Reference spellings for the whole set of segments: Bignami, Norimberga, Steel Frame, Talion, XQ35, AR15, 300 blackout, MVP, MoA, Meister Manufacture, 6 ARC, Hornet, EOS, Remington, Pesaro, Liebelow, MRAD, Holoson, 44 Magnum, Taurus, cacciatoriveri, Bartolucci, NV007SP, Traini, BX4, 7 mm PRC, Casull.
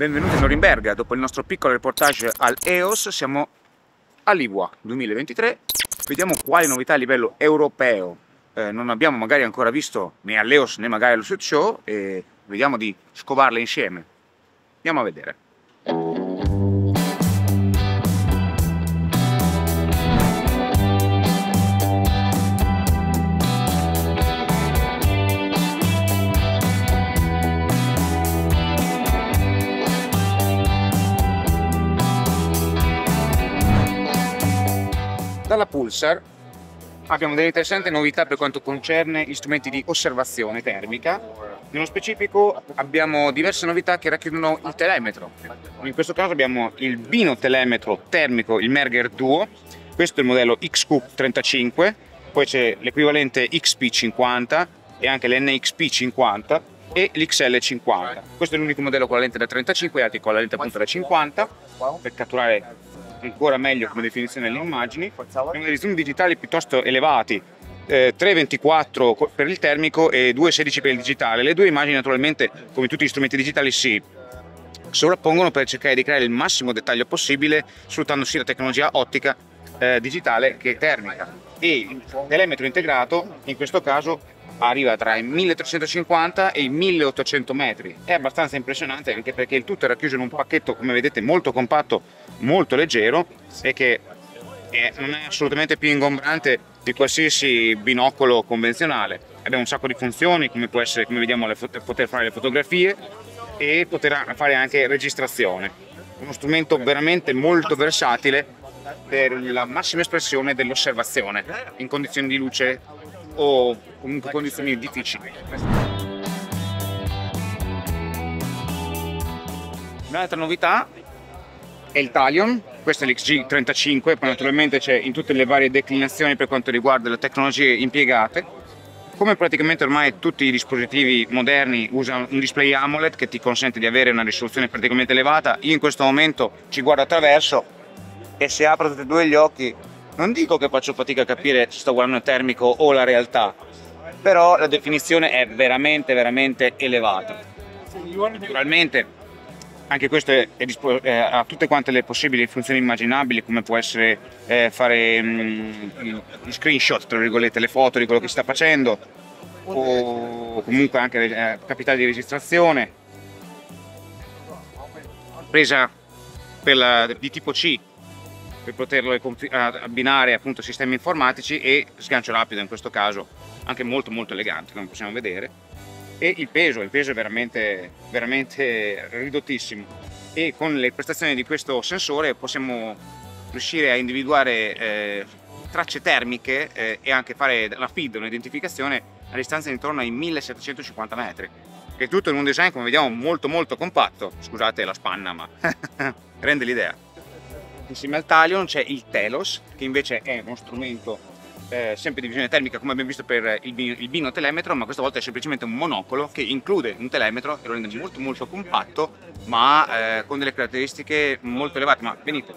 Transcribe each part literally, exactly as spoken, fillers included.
Benvenuti a Norimberga, dopo il nostro piccolo reportage al E O S siamo all'I W A duemilaventitré, vediamo quali novità a livello europeo eh, non abbiamo magari ancora visto né all'E O S né magari allo Street Show e vediamo di scovarle insieme, andiamo a vedere. Dalla Pulsar abbiamo delle interessanti novità per quanto concerne gli strumenti di osservazione termica. Nello specifico abbiamo diverse novità che racchiudono il telemetro. In questo caso abbiamo il binotelemetro termico, il Merger Duo. Questo è il modello X Q trentacinque, poi c'è l'equivalente X P cinquanta e anche l'N X P cinquanta e l'X L cinquanta. Questo è l'unico modello con la lente da trentacinque e altri con la lente appunto da cinquanta per catturare ancora meglio come definizione delle immagini. Abbiamo degli zoom digitali piuttosto elevati, eh, tre virgola ventiquattro per il termico e due virgola sedici per il digitale. Le due immagini naturalmente, come tutti gli strumenti digitali, si sovrappongono per cercare di creare il massimo dettaglio possibile sfruttando sia la tecnologia ottica eh, digitale che termica. E il telemetro integrato in questo caso arriva tra i milletrecentocinquanta e i milleottocento metri. È abbastanza impressionante anche perché il tutto è racchiuso in un pacchetto, come vedete, molto compatto, molto leggero e che è, non è assolutamente più ingombrante di qualsiasi binocolo convenzionale. Abbiamo un sacco di funzioni, come può essere, come vediamo, le poter fare le fotografie e poter fare anche registrazione. Uno strumento veramente molto versatile per la massima espressione dell'osservazione in condizioni di luce o comunque condizioni difficili. Un'altra novità è il Talion, questo è l'X G trentacinque, poi naturalmente c'è in tutte le varie declinazioni per quanto riguarda le tecnologie impiegate. Come praticamente ormai tutti i dispositivi moderni usano un display AMOLED che ti consente di avere una risoluzione praticamente elevata, io in questo momento ci guardo attraverso e se apro tutti e due gli occhi non dico che faccio fatica a capire se sto guardando il termico o la realtà, però la definizione è veramente veramente elevata. Naturalmente anche questo è, è eh, ha tutte quante le possibili funzioni immaginabili, come può essere eh, fare mh, i screenshot, tra virgolette, le foto di quello che si sta facendo, o comunque anche eh, capitale di registrazione, presa per la, di tipo C, per poterlo abbinare appunto a sistemi informatici, e sgancio rapido in questo caso, anche molto molto elegante come possiamo vedere. E il peso, il peso è veramente, veramente ridottissimo e con le prestazioni di questo sensore possiamo riuscire a individuare eh, tracce termiche eh, e anche fare la feed, un'identificazione a distanza intorno ai millesettecentocinquanta metri. Che tutto in un design, come vediamo, molto molto compatto, scusate la spanna ma rende l'idea. Insieme al Talion c'è il Telos, che invece è uno strumento eh, sempre di visione termica, come abbiamo visto per il, bin il binotelemetro, ma questa volta è semplicemente un monocolo che include un telemetro e lo rende molto molto compatto, ma eh, con delle caratteristiche molto elevate. Ma venite,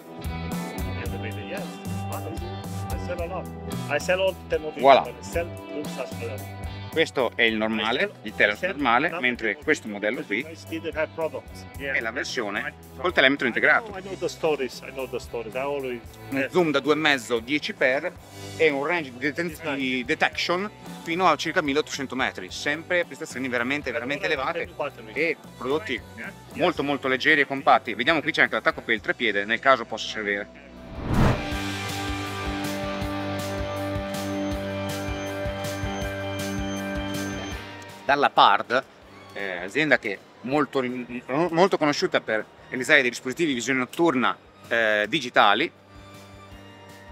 voilà. Questo è il normale, il Telos normale, mentre questo modello qui è la versione col telemetro integrato. Un zoom da due virgola cinque dieci per e un range di detection fino a circa milleottocento metri. Sempre prestazioni veramente, veramente elevate e prodotti molto, molto leggeri e compatti. Vediamo, qui c'è anche l'attacco per il trepiede, nel caso possa servire. Dalla Pard, eh, azienda che è molto, molto conosciuta per realizzare dei dispositivi di visione notturna eh, digitali,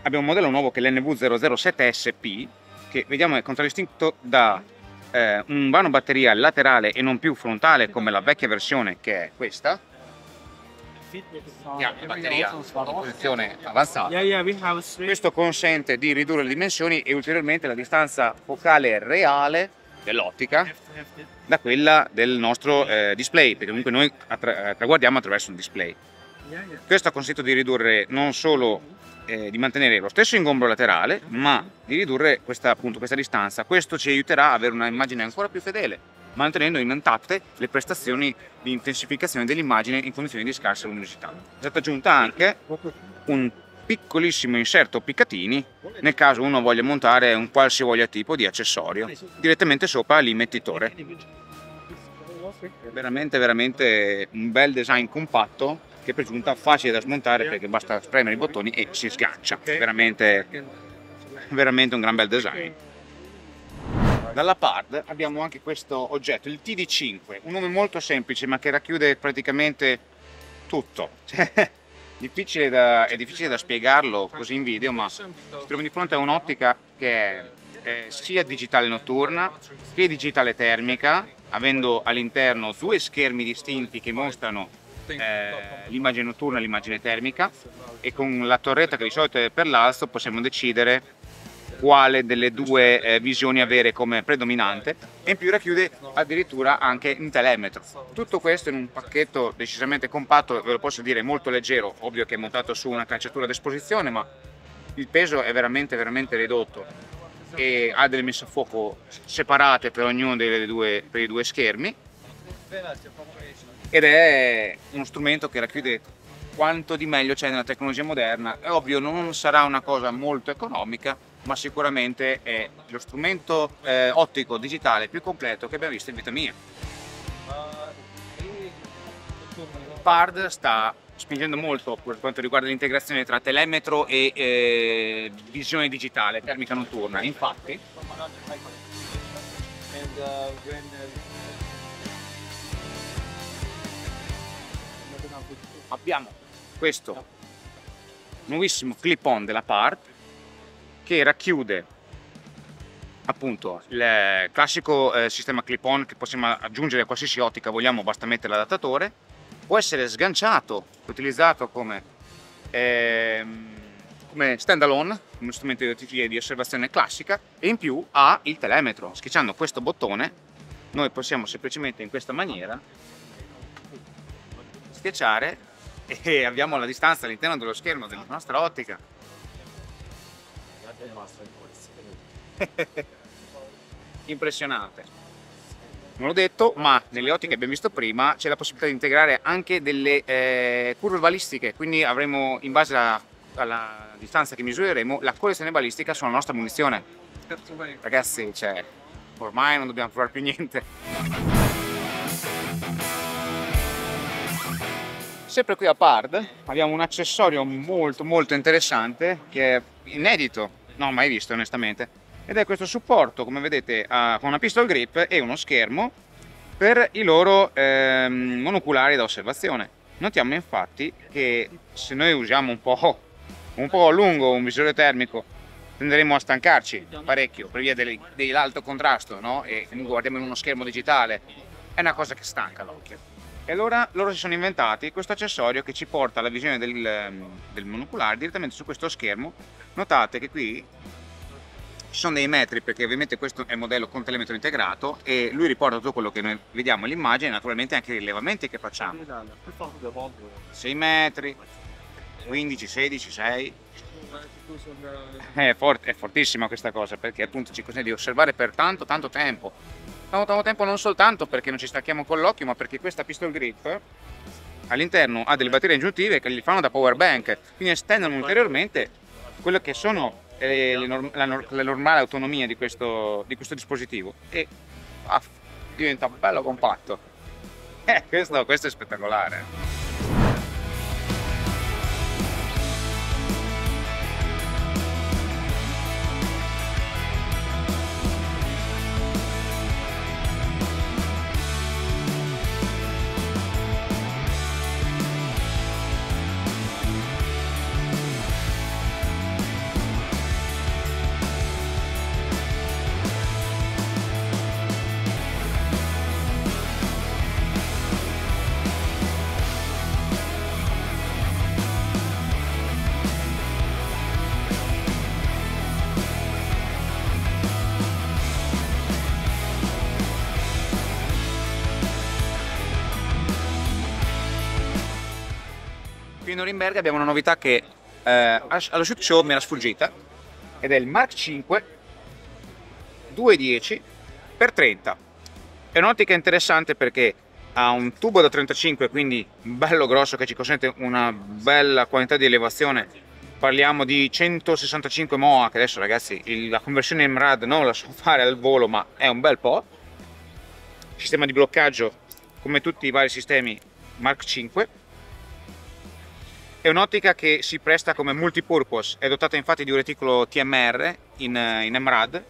abbiamo un modello nuovo che è l'N V zero zero sette S P, che vediamo è contraddistinto da eh, un vano batteria laterale e non più frontale come la vecchia versione, che è questa, che ha una batteria in posizione avanzata. Questo consente di ridurre le dimensioni e ulteriormente la distanza focale reale dell'ottica da quella del nostro eh, display, perché comunque noi attra traguardiamo attraverso un display. Questo ha consentito di ridurre non solo eh, di mantenere lo stesso ingombro laterale, ma di ridurre questa, appunto, questa distanza. Questo ci aiuterà a avere un'immagine ancora più fedele mantenendo intatte le prestazioni di intensificazione dell'immagine in condizioni di scarsa luminosità. È stata aggiunta anche un piccolissimo inserto piccatini nel caso uno voglia montare un qualsivoglia tipo di accessorio direttamente sopra l'immettitore. Veramente veramente un bel design compatto che per giunta facile da smontare perché basta spremere i bottoni e si sgancia. Veramente, veramente un gran bel design. Dalla Pard abbiamo anche questo oggetto, il T D cinque, un nome molto semplice ma che racchiude praticamente tutto. Difficile da, è difficile da spiegarlo così in video, ma ci troviamo di fronte a un'ottica che è eh, sia digitale notturna che digitale termica, avendo all'interno due schermi distinti che mostrano eh, l'immagine notturna e l'immagine termica, e con la torretta che di solito è per l'alzo possiamo decidere quale delle due eh, visioni avere come predominante, e in più racchiude addirittura anche un telemetro. Tutto questo in un pacchetto decisamente compatto, ve lo posso dire, molto leggero. Ovvio che è montato su una calciatura d'esposizione, ma il peso è veramente veramente ridotto e ha delle messe a fuoco separate per ognuno dei due, per i due schermi, ed è uno strumento che racchiude quanto di meglio c'è nella tecnologia moderna. È ovvio, non sarà una cosa molto economica, ma sicuramente è lo strumento eh, ottico digitale più completo che abbiamo visto in vita mia. Pard sta spingendo molto per quanto riguarda l'integrazione tra telemetro e eh, visione digitale, termica notturna. Infatti, abbiamo questo nuovissimo clip-on della Pard, che racchiude appunto il classico eh, sistema clip-on che possiamo aggiungere a qualsiasi ottica vogliamo, basta mettere l'adattatore. Può essere sganciato, utilizzato come, eh, come stand-alone, come strumento di, di osservazione classica, e in più ha il telemetro. Schiacciando questo bottone noi possiamo semplicemente in questa maniera schiacciare e abbiamo la distanza all'interno dello schermo della nostra ottica. Impressionante. Non l'ho detto, ma nelle ottiche che abbiamo visto prima c'è la possibilità di integrare anche delle eh, curve balistiche, quindi avremo, in base a, alla distanza che misureremo, la correzione balistica sulla nostra munizione. Ragazzi, cioè, ormai non dobbiamo provare più niente. Sempre qui a Pard abbiamo un accessorio molto molto interessante che è inedito, non ho mai visto onestamente, ed è questo supporto, come vedete, a, con una pistol grip e uno schermo per i loro eh, monoculari da osservazione. Notiamo infatti che se noi usiamo un po', un po' a lungo un visore termico tenderemo a stancarci parecchio per via del, dell'alto contrasto, no? E comunque guardiamo in uno schermo digitale, è una cosa che stanca l'occhio. E allora loro si sono inventati questo accessorio che ci porta alla visione del, del monoculare direttamente su questo schermo. Notate che qui ci sono dei metri, perché ovviamente questo è il modello con telemetro integrato e lui riporta tutto quello che noi vediamo all'immagine, e naturalmente anche i rilevamenti che facciamo. sei metri, quindici, sedici, sei. È, fort, è fortissima questa cosa, perché appunto ci consente di osservare per tanto tanto tempo. Tanto tempo non soltanto perché non ci stacchiamo con l'occhio, ma perché questa pistol grip all'interno ha delle batterie aggiuntive che gli fanno da power bank, quindi estendono ulteriormente quello che sono le, le norm la, nor la normale autonomia di questo, di questo dispositivo, e ah, diventa bello compatto. Eh, questo, questo è spettacolare. In Norimberga abbiamo una novità che eh, allo shoot show mi era sfuggita, ed è il Mark cinque duecentodieci per trenta. È un'ottica interessante perché ha un tubo da trentacinque, quindi bello grosso, che ci consente una bella quantità di elevazione. Parliamo di centosessantacinque M O A, che adesso ragazzi la conversione M RAD non la so fare al volo, ma è un bel po'. Sistema di bloccaggio come tutti i vari sistemi Mark cinque. È un'ottica che si presta come multipurpose, è dotata infatti di un reticolo T M R in, in M RAD,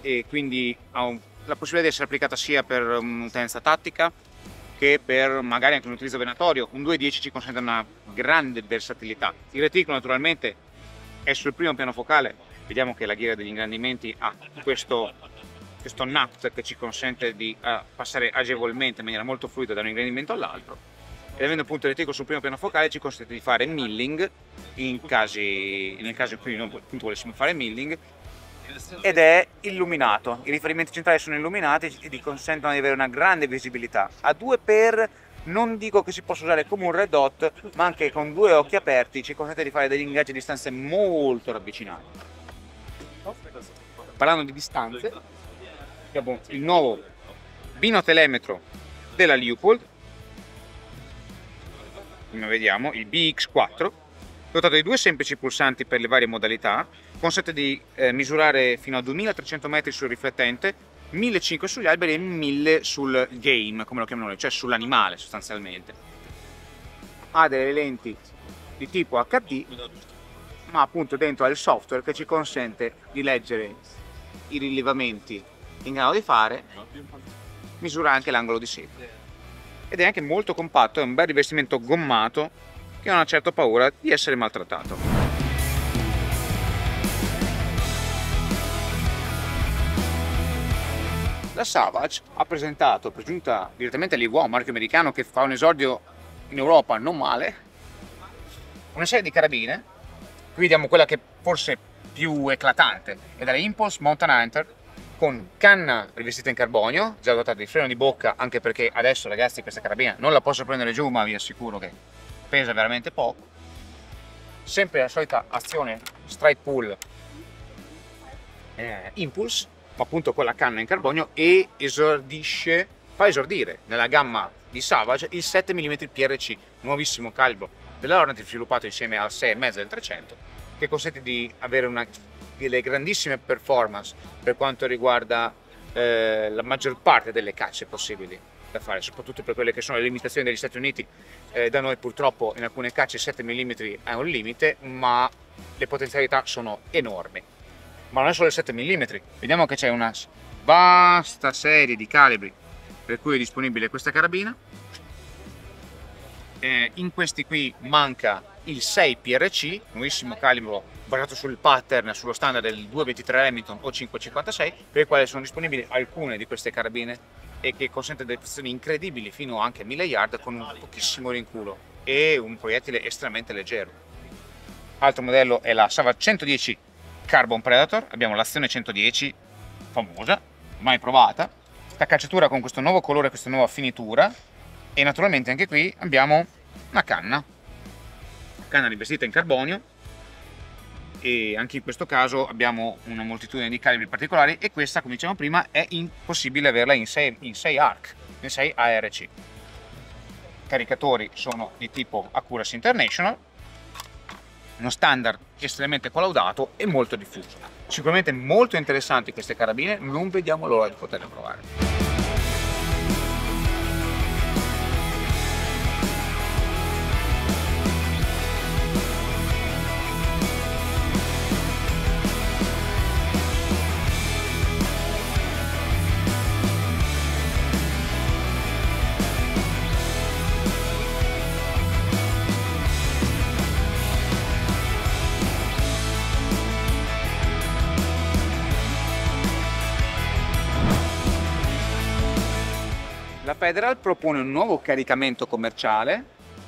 e quindi ha un, la possibilità di essere applicata sia per un'utenza tattica che per magari anche un utilizzo venatorio. Un due dieci ci consente una grande versatilità. Il reticolo naturalmente è sul primo piano focale, vediamo che la ghiera degli ingrandimenti ha questo, questo nut che ci consente di uh, passare agevolmente in maniera molto fluida da un ingrandimento all'altro. Ed avendo appunto il reticolo sul primo piano focale ci consente di fare milling in casi, nel caso in cui non appunto volessimo fare milling, ed è illuminato, i riferimenti centrali sono illuminati e ti consentono di avere una grande visibilità. A due per non dico che si possa usare come un red dot, ma anche con due occhi aperti ci consente di fare degli ingaggi a distanze molto ravvicinate. Parlando di distanze, abbiamo il nuovo binotelemetro della Leupold, come vediamo, il B X quattro, dotato di due semplici pulsanti per le varie modalità, consente di eh, misurare fino a duemilatrecento metri sul riflettente, millecinquecento sugli alberi e mille sul game, come lo chiamano noi, cioè sull'animale sostanzialmente. Ha delle lenti di tipo H D, ma appunto dentro ha il software che ci consente di leggere i rilevamenti in grado di fare, misura anche l'angolo di seta. Ed è anche molto compatto, è un bel rivestimento gommato che non ha certo paura di essere maltrattato. La Savage ha presentato, pregiunta direttamente all'I W A, un marchio americano che fa un esordio in Europa non male, una serie di carabine. Qui vediamo quella che forse è più eclatante, è dalla Impulse Mountain Hunter, con canna rivestita in carbonio, già dotata di freno di bocca, anche perché adesso ragazzi questa carabina non la posso prendere giù, ma vi assicuro che pesa veramente poco. Sempre la solita azione strike pull eh, impulse, ma appunto con la canna in carbonio, e esordisce, fa esordire nella gamma di Savage il sette millimetri P R C, nuovissimo calibro della Hornet sviluppato insieme al sei e mezzo del trecento, che consente di avere una delle grandissime performance per quanto riguarda eh, la maggior parte delle cacce possibili da fare, soprattutto per quelle che sono le limitazioni degli Stati Uniti. Eh, da noi purtroppo in alcune cacce sette millimetri è un limite, ma le potenzialità sono enormi. Ma non è solo il sette millimetri, vediamo che c'è una vasta serie di calibri per cui è disponibile questa carabina. Eh, in questi qui manca il sei P R C, nuovissimo calibro basato sul pattern, sullo standard del due ventitré Remington o cinque cinquantasei, per il quale sono disponibili alcune di queste carabine e che consente delle prestazioni incredibili fino anche a mille yard con un pochissimo rinculo e un proiettile estremamente leggero. Altro modello è la Savage centodieci Carbon Predator, abbiamo l'azione centodieci famosa, mai provata, la cacciatura con questo nuovo colore, questa nuova finitura, e naturalmente anche qui abbiamo una canna canna rivestita in carbonio, e anche in questo caso abbiamo una moltitudine di calibri particolari, e questa, come dicevamo prima, è impossibile averla in sei A R C. I caricatori sono di tipo Accuracy International, uno standard estremamente collaudato e molto diffuso. Sicuramente molto interessanti queste carabine, non vediamo l'ora di poterle provare. Federal propone un nuovo caricamento commerciale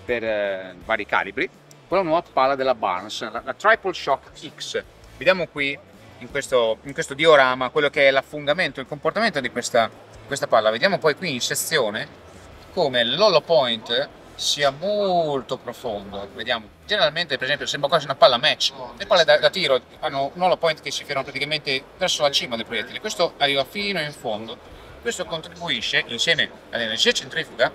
per eh, vari calibri, con la nuova pala della Barnes, la, la Triple Shock X. Vediamo qui in questo, in questo diorama quello che è l'affungamento, il comportamento di questa, questa palla. Vediamo poi qui in sezione come l'hollow point sia molto profondo. Vediamo, generalmente per esempio sembra quasi una palla match, le palle da, da tiro hanno un hollow point che si fermano praticamente verso la cima del proiettile, questo arriva fino in fondo. Questo contribuisce, insieme all'energia centrifuga,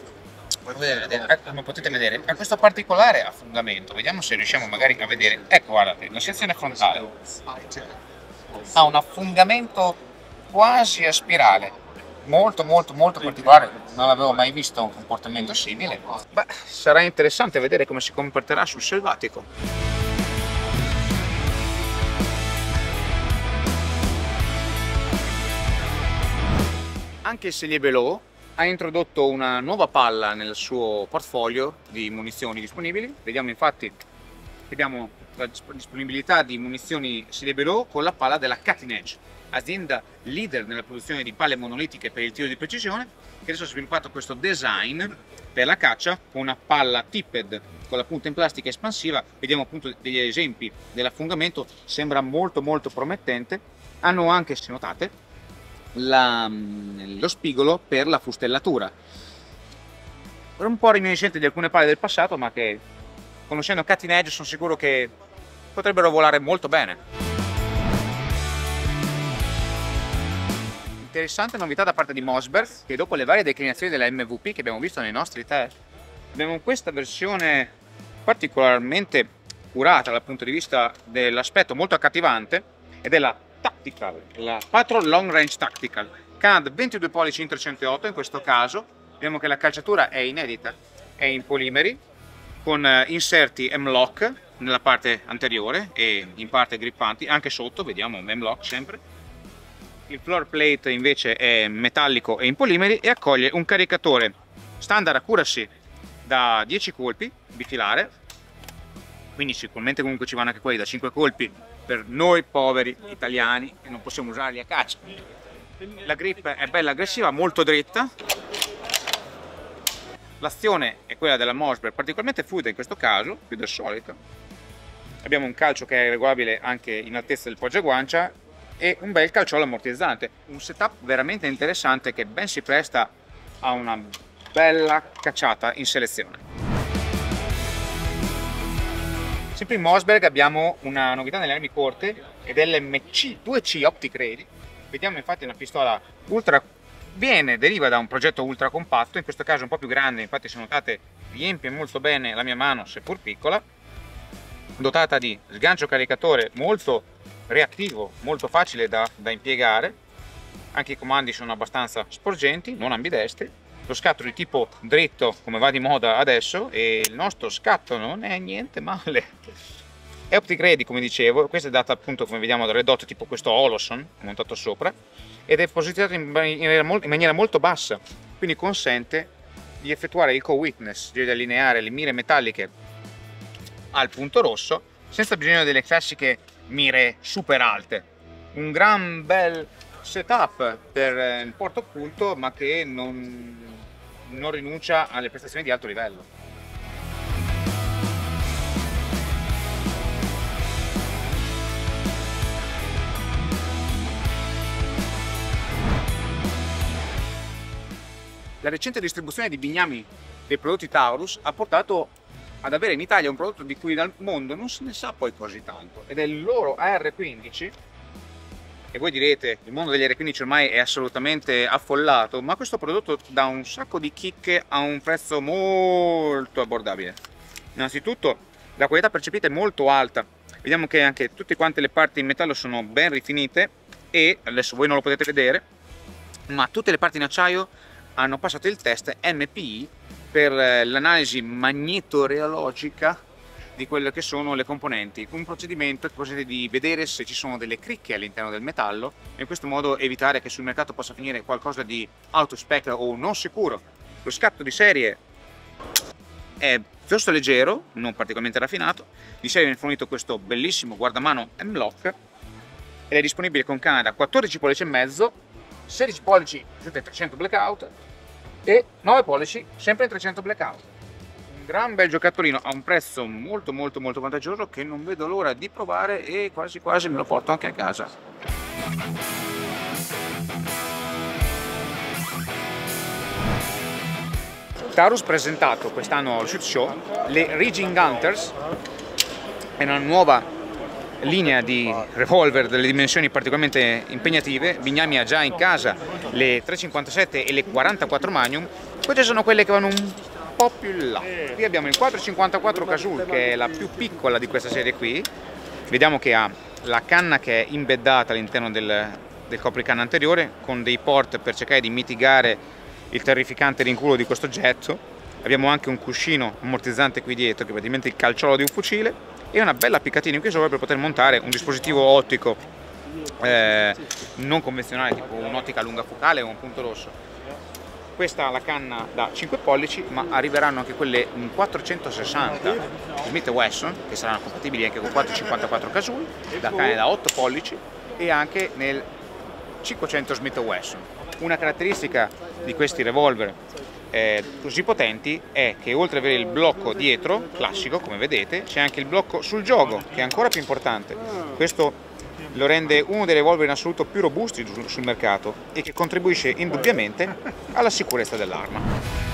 come potete vedere, a questo particolare affondamento. Vediamo se riusciamo magari a vedere. Ecco, guardate, la sezione frontale ha un affongamento quasi a spirale, molto molto molto particolare, non avevo mai visto un comportamento simile. Beh, sarà interessante vedere come si comporterà sul selvatico. Anche se Liebelow ha introdotto una nuova palla nel suo portfolio di munizioni disponibili. Vediamo infatti che abbiamo la disponibilità di munizioni Liebelow con la palla della Cutting Edge, azienda leader nella produzione di palle monolitiche per il tiro di precisione, che adesso ha sviluppato questo design per la caccia con una palla tipped con la punta in plastica espansiva. Vediamo appunto degli esempi dell'affongamento, sembra molto molto promettente. Hanno anche, se notate, La, lo spigolo per la fustellatura, un po' reminiscente di alcune palle del passato, ma che, conoscendo Cutting Edge, sono sicuro che potrebbero volare molto bene. Interessante novità da parte di Mossberg, che dopo le varie declinazioni della M V P che abbiamo visto nei nostri test, abbiamo questa versione particolarmente curata dal punto di vista dell'aspetto, molto accattivante, ed è la Tactical, la Patrol Long Range Tactical, C A D ventidue pollici in trecentotto. In questo caso vediamo che la calciatura è inedita, è in polimeri con inserti M-Lock nella parte anteriore e in parte grippanti anche sotto. Vediamo M-Lock sempre. Il floor plate invece è metallico e in polimeri e accoglie un caricatore standard Accuracy da dieci colpi bifilare, quindi sicuramente comunque ci vanno anche quelli da cinque colpi per noi poveri italiani che non possiamo usarli a caccia. La grip è bella aggressiva, molto dritta. L'azione è quella della Mossberg, particolarmente fluida in questo caso, più del solito. Abbiamo un calcio che è regolabile anche in altezza del poggiaguancia e un bel calciolo ammortizzante. Un setup veramente interessante che ben si presta a una bella cacciata in selezione. Sempre in Mossberg abbiamo una novità nelle armi corte ed è l'M C due C Optic Ready. Vediamo infatti una pistola ultra, viene, deriva da un progetto ultra compatto, in questo caso un po' più grande, infatti se notate riempie molto bene la mia mano seppur piccola, dotata di sgancio caricatore molto reattivo, molto facile da, da impiegare, anche i comandi sono abbastanza sporgenti, non ambidestri. Lo scatto di tipo dritto come va di moda adesso e il nostro scatto non è niente male. È Optic Ready, come dicevo, questa è data appunto, come vediamo, dal redotto tipo questo Holoson montato sopra ed è posizionato in maniera, in maniera molto bassa, quindi consente di effettuare il co-witness, di allineare le mire metalliche al punto rosso senza bisogno delle classiche mire super alte. Un gran bel setup per il porto occulto, ma che non non rinuncia alle prestazioni di alto livello. La recente distribuzione di Bignami dei prodotti Taurus ha portato ad avere in Italia un prodotto di cui dal mondo non se ne sa poi così tanto, ed è il loro A R quindici. E voi direte, il mondo degli A R quindici ormai è assolutamente affollato, ma questo prodotto dà un sacco di chicche a un prezzo molto abbordabile. Innanzitutto la qualità percepita è molto alta, vediamo che anche tutte quante le parti in metallo sono ben rifinite e, adesso voi non lo potete vedere, ma tutte le parti in acciaio hanno passato il test M P I per l'analisi magnetoreologica di quelle che sono le componenti, un procedimento che consente di vedere se ci sono delle cricche all'interno del metallo e in questo modo evitare che sul mercato possa finire qualcosa di out of spec o non sicuro. Lo scatto di serie è piuttosto leggero, non particolarmente raffinato. Di serie viene fornito questo bellissimo guardamano M-Lock ed è disponibile con canne da quattordici pollici e mezzo, sedici pollici in trecento blackout e nove pollici sempre in trecento blackout. Gran bel giocattolino a un prezzo molto molto molto vantaggioso che non vedo l'ora di provare e quasi quasi me lo porto anche a casa. Taurus presentato quest'anno al Shoot Show le Rigging Hunters, è una nuova linea di revolver delle dimensioni particolarmente impegnative. Bignami ha già in casa le tre cinquantasette e le quarantaquattro Magnum. Queste sono quelle che vanno un po' più in là. Qui abbiamo il quattro cinquantaquattro Casull, che è la più piccola di questa serie qui. Vediamo che ha la canna che è imbeddata all'interno del, del copricanna anteriore, con dei port per cercare di mitigare il terrificante rinculo di questo oggetto. Abbiamo anche un cuscino ammortizzante qui dietro, che è praticamente il calciolo di un fucile, e una bella piccatina qui sopra per poter montare un dispositivo ottico eh, non convenzionale, tipo un'ottica lunga focale o un punto rosso. Questa ha la canna da cinque pollici, ma arriveranno anche quelle in quattro sessanta Smith e Wesson, che saranno compatibili anche con quattro cinquantaquattro Casull, da canne da otto pollici, e anche nel cinquecento Smith e Wesson. Una caratteristica di questi revolver eh, così potenti è che, oltre ad avere il blocco dietro classico come vedete, c'è anche il blocco sul gioco, che è ancora più importante. Questo lo rende uno dei revolver in assoluto più robusti sul mercato e che contribuisce indubbiamente alla sicurezza dell'arma.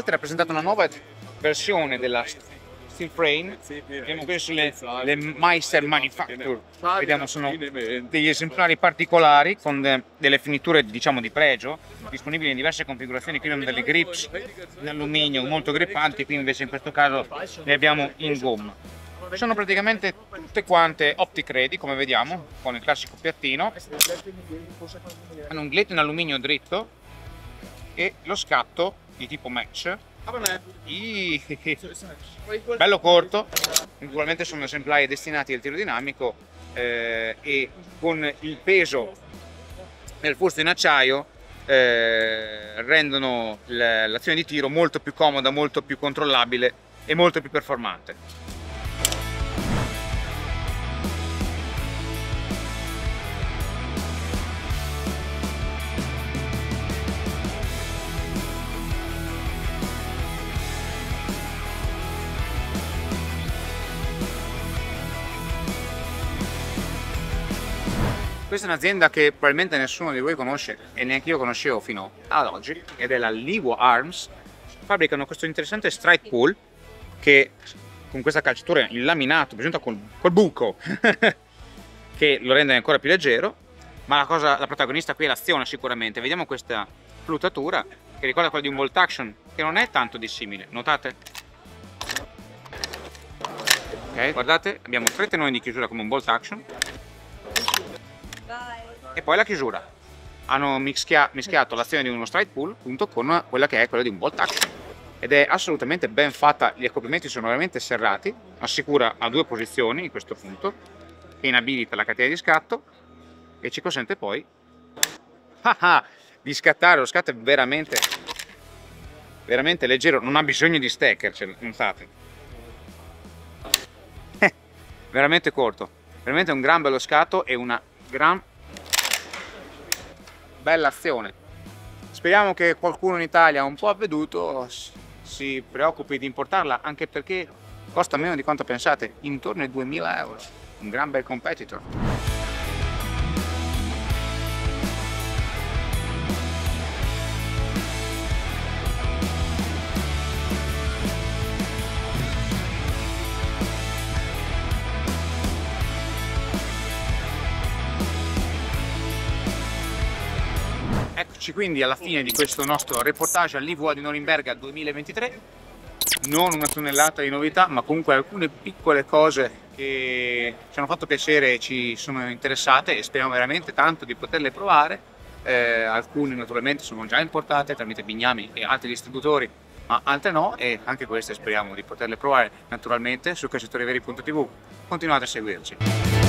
Ha presentato una nuova versione della steel frame. Abbiamo preso le, le Meister Manufacture. Vediamo, sono degli esemplari particolari con de, delle finiture, diciamo, di pregio, disponibili in diverse configurazioni. Qui abbiamo delle grips in alluminio molto grippanti, qui invece in questo caso le abbiamo in gomma. Sono praticamente tutte quante optic ready, come vediamo, con il classico piattino. Hanno un gletto in alluminio dritto e lo scatto di tipo match. I... bello corto. Naturalmente sono esemplari destinati al tiro dinamico eh, e con il peso del fusto in acciaio eh, rendono l'azione di tiro molto più comoda, molto più controllabile e molto più performante. Questa è un'azienda che probabilmente nessuno di voi conosce e neanche io conoscevo fino ad oggi, ed è la Livo Arms. Fabbricano questo interessante strike pull che, con questa calciatura in laminato presunta col, col buco che lo rende ancora più leggero, ma la cosa, la protagonista qui è l'azione sicuramente. Vediamo questa flutatura che ricorda quella di un bolt action, che non è tanto dissimile, notate? Okay, guardate, abbiamo tre tenoni di chiusura come un bolt action. E poi la chiusura. Hanno mischia, mischiato l'azione di uno strike pull appunto con quella che è quella di un bolt action, ed è assolutamente ben fatta. Gli accoppiamenti sono veramente serrati, assicura a due posizioni in questo punto, che inabilita la catena di scatto e ci consente poi di scattare. Lo scatto è veramente veramente leggero, non ha bisogno di stackercelo, notate? Eh, veramente corto, veramente un gran bello scatto e una gran bella azione. Speriamo che qualcuno in Italia un po' avveduto si preoccupi di importarla, anche perché costa meno di quanto pensate, intorno ai duemila euro. Un gran bel competitor. Eccoci quindi alla fine di questo nostro reportage all'I V A di Norimberga duemilaventitré. Non una tonnellata di novità, ma comunque alcune piccole cose che ci hanno fatto piacere e ci sono interessate, e speriamo veramente tanto di poterle provare. Eh, alcune naturalmente sono già importate tramite Bignami e altri distributori, ma altre no, e anche queste speriamo di poterle provare naturalmente su cacciatoriveri punto tv. Continuate a seguirci.